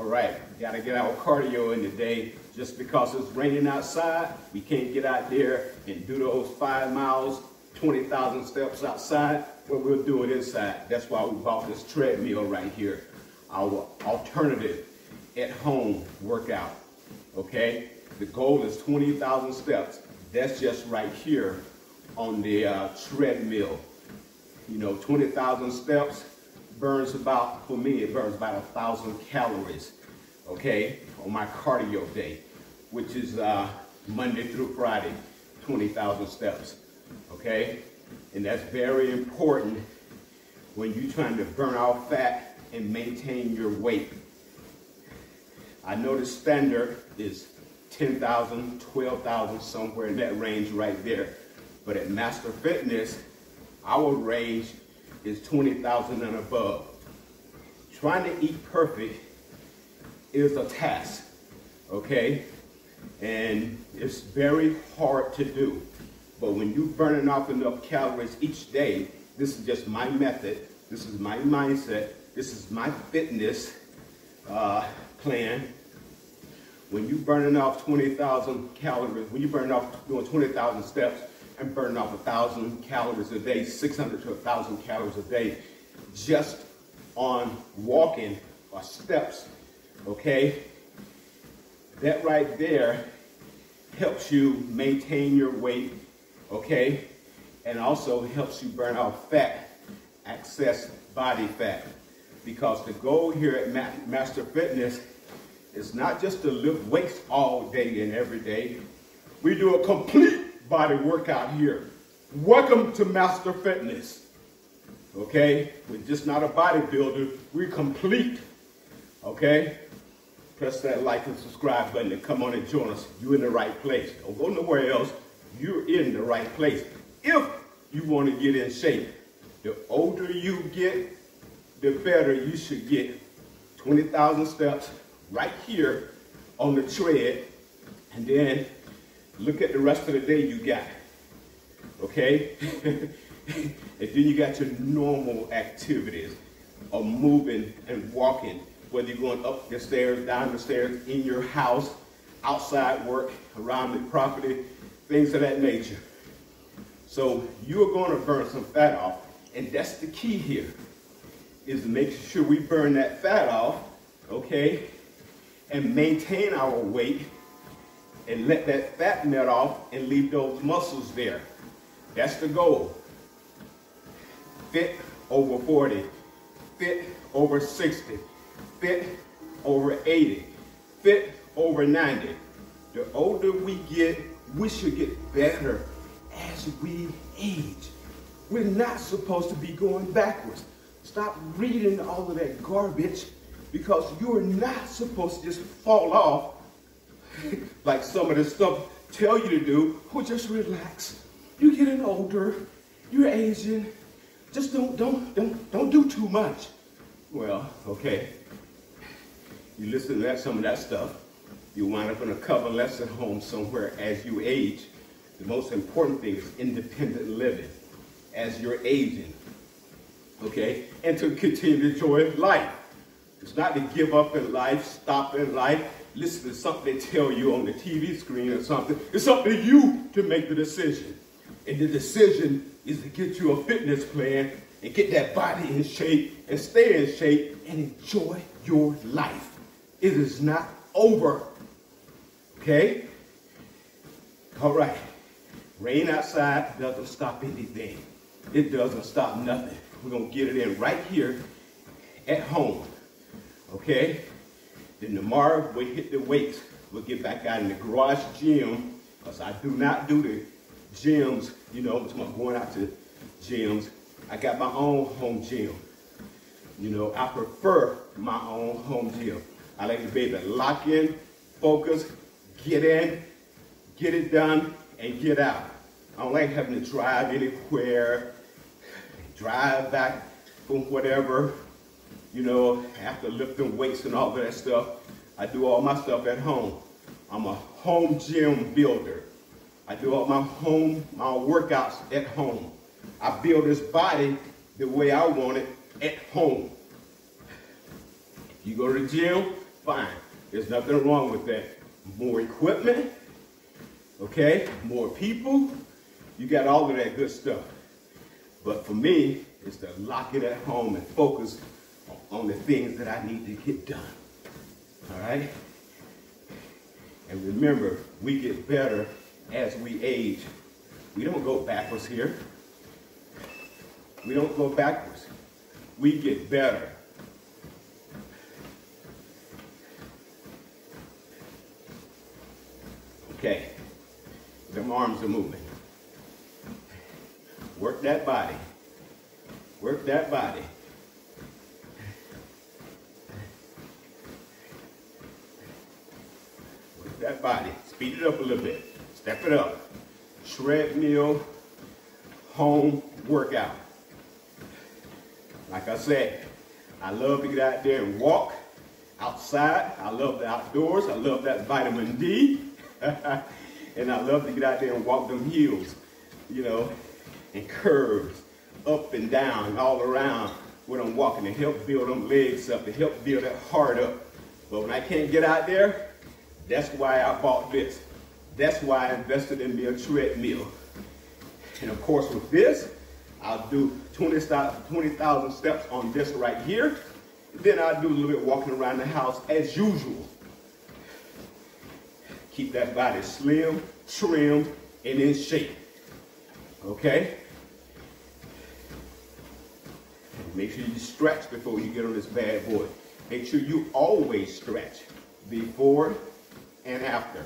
All right, we gotta get our cardio in today. Just because it's raining outside, we can't get out there and do those 5 miles, 20,000 steps outside, but we'll do it inside. That's why we bought this treadmill right here, our alternative at-home workout, okay? The goal is 20,000 steps. That's just right here on the treadmill. You know, 20,000 steps burns about, for me, it burns about 1,000 calories, okay, on my cardio day, which is Monday through Friday, 20,000 steps, okay? And that's very important when you're trying to burn off fat and maintain your weight. I know the standard is 10,000, 12,000, somewhere in that range right there. But at Master Fitness, our range is 20,000 and above. Trying to eat perfect is a task, okay? And it's very hard to do. But when you're burning off enough calories each day, this is just my method, this is my mindset, this is my fitness plan. When you're burning off 20,000 calories, when you're burning off doing 20,000 steps and burning off 1,000 calories a day, 600 to 1,000 calories a day, just on walking or steps, okay? That right there helps you maintain your weight, okay? And also helps you burn off fat, excess body fat. Because the goal here at Master Fitness is not just to lift weights all day and every day. We do a complete body workout here. Welcome to Master Fitness, okay? We're just not a bodybuilder, we're complete, okay? Press that like and subscribe button and come on and join us. You're in the right place. Don't go nowhere else. You're in the right place. If you want to get in shape, the older you get, the better you should get. 20,000 steps right here on the tread, and then look at the rest of the day you got, okay? And then you got your normal activities of moving and walking, whether you're going up the stairs, down the stairs, in your house, outside work, around the property, things of that nature. So you're going to burn some fat off, and that's the key here, is to make sure we burn that fat off, okay, and maintain our weight and let that fat melt off and leave those muscles there. That's the goal. Fit over 40, fit over 60, fit over 80, fit over 90. The older we get, we should get better as we age. We're not supposed to be going backwards. Stop reading all of that garbage, because you're not supposed to just fall off like some of this stuff tell you to do. Or just relax. You're getting older, you're aging. Just don't do too much. Well, okay. You listen to some of that stuff, you wind up in a convalescent home somewhere as you age. The most important thing is independent living as you're aging, okay? And to continue to enjoy life. It's not to give up in life, stop in life, listen to something they tell you on the TV screen or something. It's up to you to make the decision. And the decision is to get you a fitness plan and get that body in shape and stay in shape and enjoy your life. It is not over, okay? All right, rain outside doesn't stop anything. It doesn't stop nothing. We're gonna get it in right here at home. Okay, then tomorrow we hit the weights. We'll get back out in the garage gym, because I do not do the gyms, you know, I'm going out to gyms. I got my own home gym. You know, I prefer my own home gym. I like to be able to lock in, focus, get in, get it done, and get out. I don't like having to drive anywhere, drive back from whatever. You know, after lifting weights and all that stuff, I do all my stuff at home. I'm a home gym builder. I do all my workouts at home. I build this body the way I want it at home. You go to the gym, fine. There's nothing wrong with that. More equipment, okay? More people. You got all of that good stuff. But for me, it's to lock it at home and focus on the things that I need to get done. All right? And remember, we get better as we age. We don't go backwards here. We don't go backwards. We get better. Okay. Them arms are moving. Work that body. Work that body. Work that body. Speed it up a little bit. Step it up. Treadmill home workout. Like I said, I love to get out there and walk outside. I love the outdoors. I love that vitamin D. And I love to get out there and walk them hills, you know, and curves up and down and all around when I'm walking to help build them legs up, to help build that heart up. But when I can't get out there, that's why I bought this. That's why I invested in me a treadmill. And of course with this, I'll do 20,000 steps on this right here. Then I'll do a little bit walking around the house as usual. Keep that body slim, trim, and in shape. Okay? Make sure you stretch before you get on this bad boy. Make sure you always stretch before and after.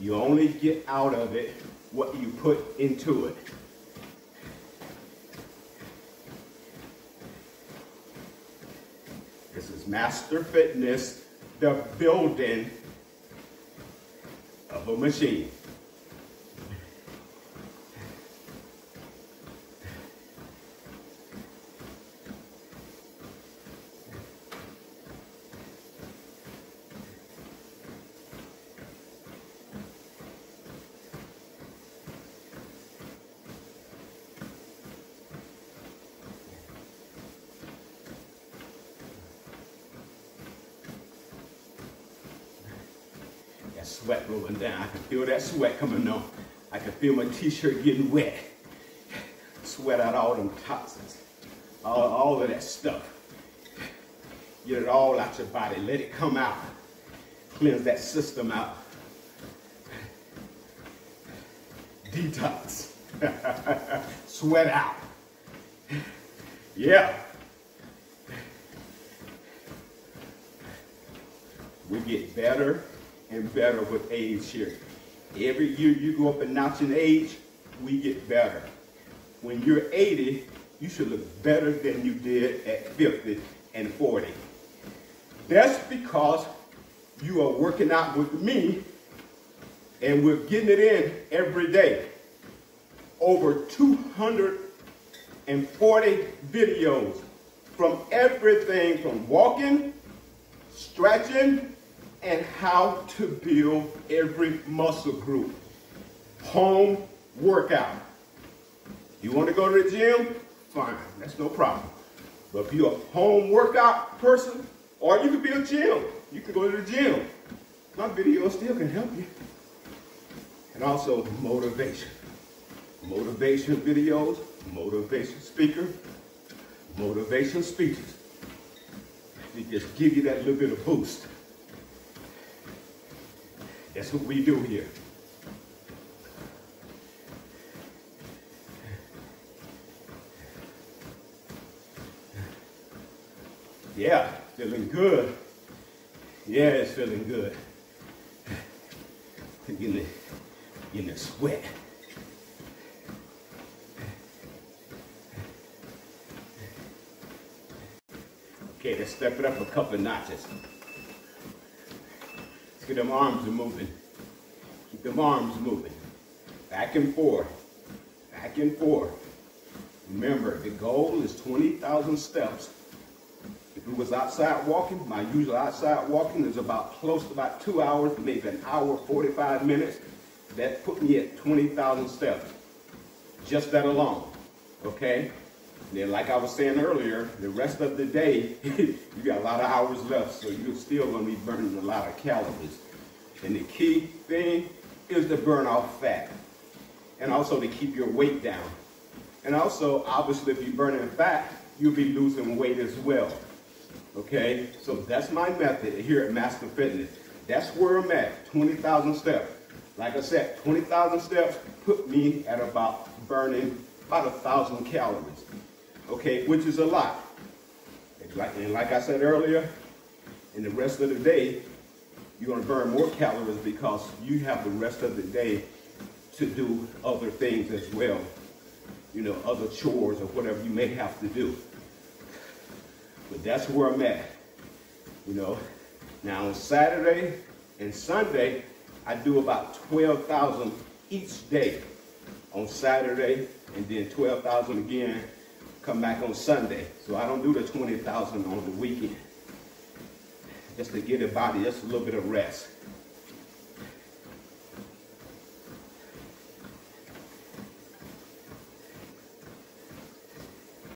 You only get out of it what you put into it. This is Master Fitness, the building of a machine. That sweat rolling down. I can feel that sweat coming on. I can feel my t-shirt getting wet. Sweat out all them toxins. All of that stuff. Get it all out your body. Let it come out. Cleanse that system out. Detox. Sweat out. Yeah. We get better and better with age here. Every year you go up a notch in age, we get better. When you're 80, you should look better than you did at 50 and 40. That's because you are working out with me and we're getting it in every day. Over 240 videos from everything from walking, stretching, and how to build every muscle group. Home workout. You want to go to the gym? Fine, that's no problem. But if you're a home workout person, or you could be a gym, you can go to the gym. My video still can help you. And also motivation. Motivation videos, motivation speaker, motivation speeches. They just give you that little bit of boost. That's what we do here. Yeah, feeling good. Yeah, it's feeling good. Getting the sweat. Okay, let's step it up a couple of notches. Get them arms moving. Keep them arms moving. Back and forth. Back and forth. Remember, the goal is 20,000 steps. If it was outside walking, my usual outside walking is about close to about 2 hours, maybe an hour, 45 minutes. That put me at 20,000 steps. Just that alone. Okay? Then, like I was saying earlier, the rest of the day, you got a lot of hours left, so you're still going to be burning a lot of calories. And the key thing is to burn off fat, and also to keep your weight down. And also, obviously, if you're burning fat, you'll be losing weight as well. Okay, so that's my method here at Master Fitness. That's where I'm at, 20,000 steps. Like I said, 20,000 steps put me at about burning about 1,000 calories. Okay, which is a lot. And like I said earlier, in the rest of the day, you're gonna burn more calories because you have the rest of the day to do other things as well. You know, other chores or whatever you may have to do. But that's where I'm at, you know. Now on Saturday and Sunday, I do about 12,000 each day on Saturday, and then 12,000 again, come back on Sunday. So I don't do the 20,000 on the weekend. Just to give the body just a little bit of rest.